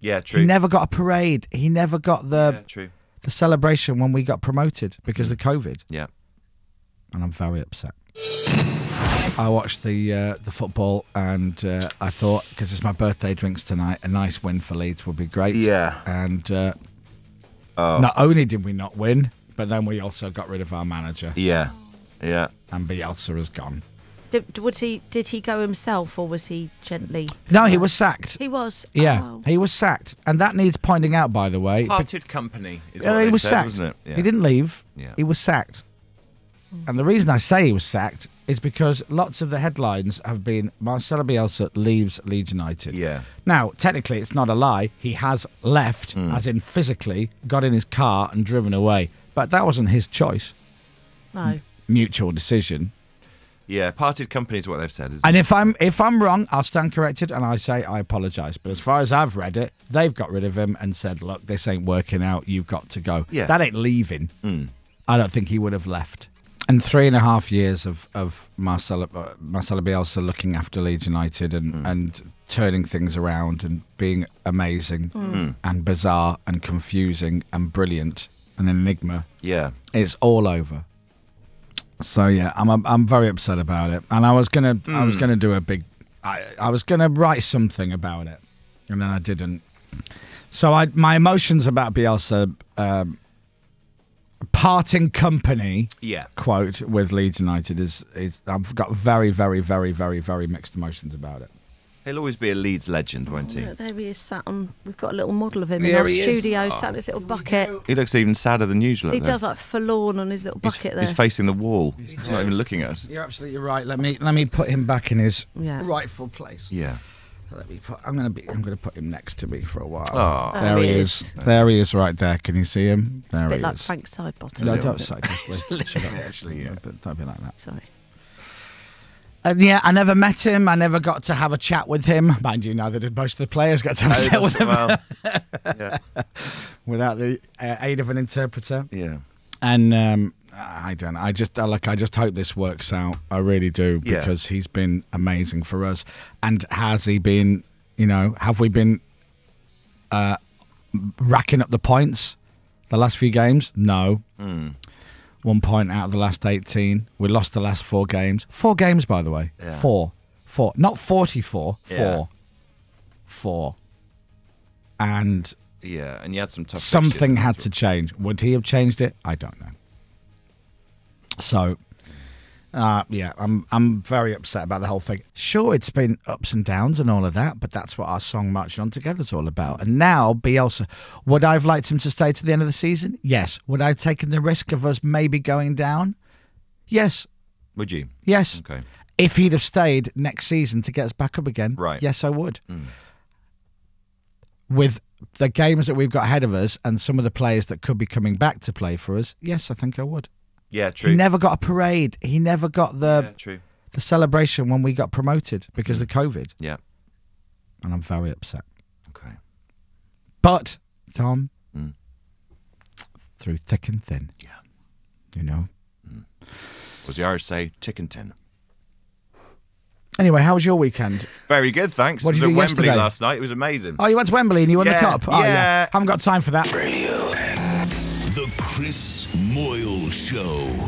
Yeah, true. He never got a parade. He never got the celebration when we got promoted because of COVID. Yeah. And I'm very upset. I watched the football and I thought, because it's my birthday drinks tonight, a nice win for Leeds would be great. Yeah. And not only did we not win, but then we also got rid of our manager. Yeah. Yeah. And Bielsa is gone. Did he go himself, or was he gently? No, he was sacked. He was. Yeah, he was sacked, and that needs pointing out, by the way. Parted company. Is what he was sacked. Wasn't it? Yeah. He didn't leave. Yeah. He was sacked, and the reason I say he was sacked is because lots of the headlines have been Marcelo Bielsa leaves Leeds United. Yeah. Now, technically, it's not a lie. He has left, as in physically, got in his car and driven away. But that wasn't his choice. No. Mutual decision. Yeah, parted company is what they've said, isn't it? And if I'm wrong, I'll stand corrected and I say I apologise. But as far as I've read it, they've got rid of him and said, look, this ain't working out. You've got to go. Yeah. That ain't leaving. Mm. I don't think he would have left. And 3.5 years of Marcelo Bielsa looking after Leeds United and turning things around and being amazing and bizarre and confusing and brilliant and an enigma. Yeah, it's all over. So yeah, I'm very upset about it, and I was gonna do a big, I was gonna write something about it, and then I didn't. So my emotions about Bielsa parting company, quote, with Leeds United is I've got very, very mixed emotions about it. He'll always be a Leeds legend, won't he? Look, there he is, sat on. We've got a little model of him in our studio, sat in his little bucket. He looks even sadder than usual. He does, like, forlorn on his little bucket there. He's facing the wall. He's not even looking at us. You're absolutely right. Let me put him back in his rightful place. Yeah. I'm gonna put him next to me for a while. Oh, there he is. There he is, right there. Can you see him? There he is. A bit like Frank Sidebottom. No, don't say that. Actually, yeah. Don't be like that. Sorry. And yeah, I never met him. I never got to have a chat with him. Mind you, neither did most of the players get to have a chat with him. Well. Yeah. Without the aid of an interpreter. Yeah. And I don't know. I just hope this works out. I really do, because he's been amazing for us. And has he been, you know, have we been racking up the points the last few games? No. Mm. 1 point out of the last 18. We lost the last 4 games. 4 games, by the way. Yeah. 4. Not 44. 4. 4. And... yeah, and you had some tough... something had to change. Would he have changed it? I don't know. So, yeah, I'm very upset about the whole thing. Sure, it's been ups and downs and all of that, but that's what our song Marching On Together is all about. And now, Bielsa, would I have liked him to stay to the end of the season? Yes. Would I have taken the risk of us maybe going down? Yes. Would you? Yes. Okay. If he'd have stayed next season to get us back up again, right. Yes, I would. Mm. With the games that we've got ahead of us and some of the players that could be coming back to play for us, yes, I think I would. Yeah, true. He never got a parade. He never got the celebration when we got promoted because of COVID. Yeah. And I'm very upset. Okay. But, Tom, through thick and thin. Yeah. You know? Mm. As the Irish say, tick and tin. Anyway, how was your weekend? Very good, thanks. What did you do yesterday? Wembley last night. It was amazing. Oh, you went to Wembley and you won the cup? Oh, yeah. Haven't got time for that. The Chris Moyle Show.